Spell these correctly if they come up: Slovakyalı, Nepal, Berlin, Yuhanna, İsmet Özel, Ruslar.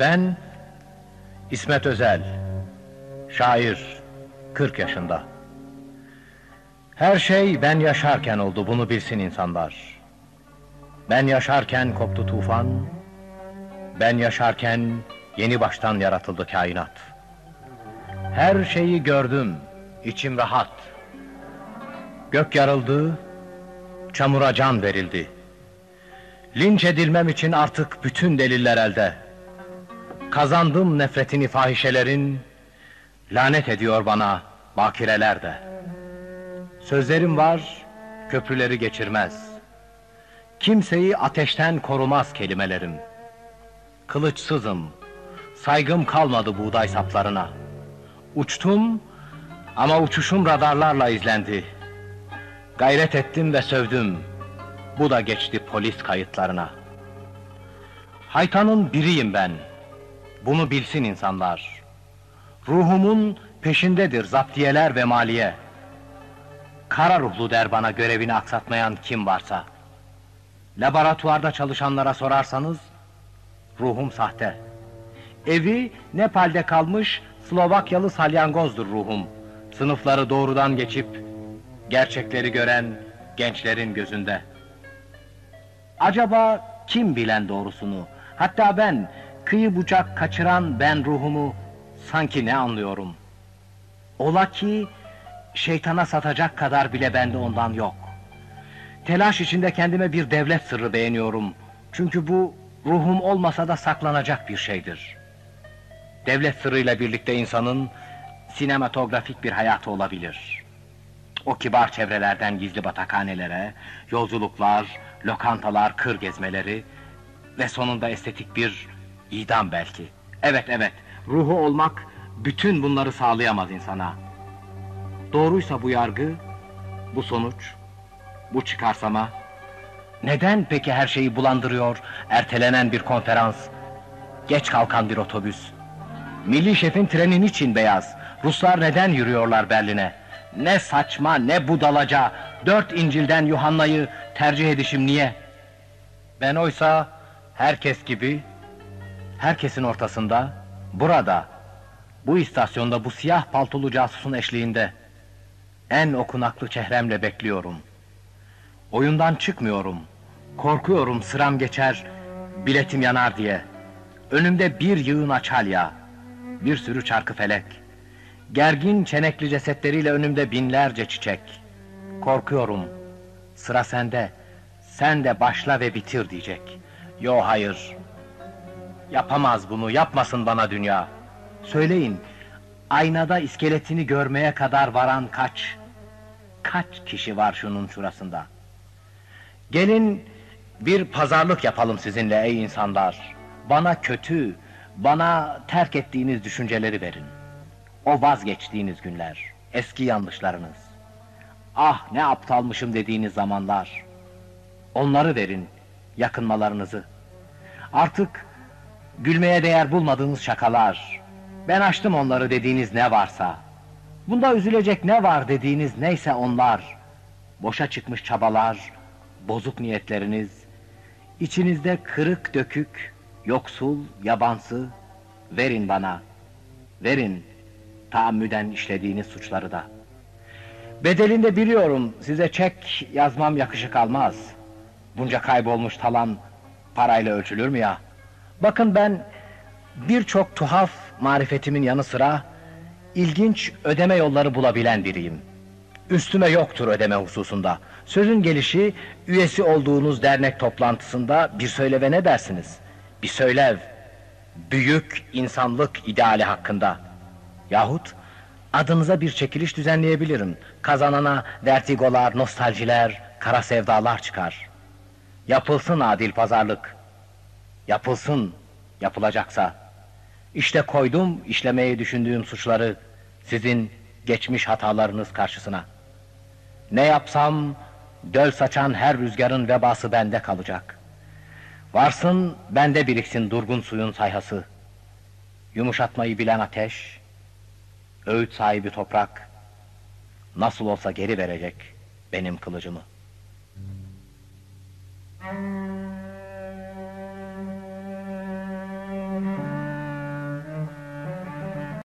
Ben İsmet Özel, şair, 40 yaşında. Her şey ben yaşarken oldu, bunu bilsin insanlar. Ben yaşarken koptu tufan, ben yaşarken yeni baştan yaratıldı kainat. Her şeyi gördüm, içim rahat. Gök yarıldı, çamura can verildi. Linç edilmem için artık bütün deliller elde. Kazandım nefretini fahişelerin, lanet ediyor bana bakireler de. Sözlerim var, köprüleri geçirmez. Kimseyi ateşten korumaz kelimelerim. Kılıçsızım, saygım kalmadı buğday saplarına. Uçtum ama uçuşum radarlarla izlendi. Gayret ettim ve sövdüm, bu da geçti polis kayıtlarına. Haytanın biriyim ben, bunu bilsin insanlar. Ruhumun peşindedir zaptiyeler ve maliye. Kara ruhlu der bana görevini aksatmayan kim varsa. Laboratuvarda çalışanlara sorarsanız, ruhum sahte. Evi Nepal'de kalmış Slovakyalı salyangozdur ruhum. Sınıfları doğrudan geçip, gerçekleri gören gençlerin gözünde. Acaba kim bilen doğrusunu? Hatta ben, kıyı bucak kaçıran ben ruhumu sanki ne anlıyorum? Ola ki şeytana satacak kadar bile bende ondan yok. Telaş içinde kendime bir devlet sırrı beğeniyorum. Çünkü bu ruhum olmasa da saklanacak bir şeydir. Devlet sırrıyla birlikte insanın sinematografik bir hayatı olabilir. O kibar çevrelerden gizli batakhanelere, yolculuklar, lokantalar, kır gezmeleri ve sonunda estetik bir idam belki. Evet, ruhu olmak bütün bunları sağlayamaz insana. Doğruysa bu yargı, bu sonuç, bu çıkarsama, neden peki her şeyi bulandırıyor, ertelenen bir konferans, geç kalkan bir otobüs? Milli şefin treni niçin beyaz? Ruslar neden yürüyorlar Berlin'e? Ne saçma, ne budalaca, 4 İncil'den Yuhanna'yı tercih edişim niye? Ben oysa herkes gibi, herkesin ortasında, burada, bu istasyonda, bu siyah paltolu casusun eşliğinde, en okunaklı çehremle bekliyorum. Oyundan çıkmıyorum, korkuyorum sıram geçer, biletim yanar diye. Önümde bir yığın açalya, bir sürü çarkıfelek. Gergin çenekli cesetleriyle önümde binlerce çiçek. Korkuyorum, sıra sende, sen de başla ve bitir diyecek. Yo, hayır, yapamaz bunu, yapmasın bana dünya. Söyleyin, aynada iskeletini görmeye kadar varan kaç kişi var şunun şurasında? Gelin bir pazarlık yapalım sizinle ey insanlar. Bana kötü, bana terk ettiğiniz düşünceleri verin. O vazgeçtiğiniz günler, eski yanlışlarınız. Ah, ne aptalmışım dediğiniz zamanlar. Onları verin, yakınmalarınızı. Artık gülmeye değer bulmadığınız şakalar, ben açtım onları dediğiniz ne varsa, bunda üzülecek ne var dediğiniz neyse onlar, boşa çıkmış çabalar, bozuk niyetleriniz, içinizde kırık dökük, yoksul, yabansı, verin bana, verin taammüden işlediğiniz suçları da. Bedelinde biliyorum, size çek yazmam yakışık almaz. Bunca kaybolmuş talan parayla ölçülür mü ya? Bakın, ben birçok tuhaf marifetimin yanı sıra ilginç ödeme yolları bulabilen biriyim. Üstüme yoktur ödeme hususunda. Sözün gelişi, üyesi olduğunuz dernek toplantısında bir söyleve ne dersiniz? Bir söylev, büyük insanlık ideali hakkında. Yahut adınıza bir çekiliş düzenleyebilirim. Kazanana vertigolar, nostaljiler, kara sevdalar çıkar. Yapılsın adil pazarlık. Yapılsın, yapılacaksa. İşte koydum işlemeyi düşündüğüm suçları sizin geçmiş hatalarınız karşısına. Ne yapsam döl saçan her rüzgarın vebası bende kalacak. Varsın bende biriksin durgun suyun sayhası. Yumuşatmayı bilen ateş, öğüt sahibi toprak, nasıl olsa geri verecek benim kılıcımı.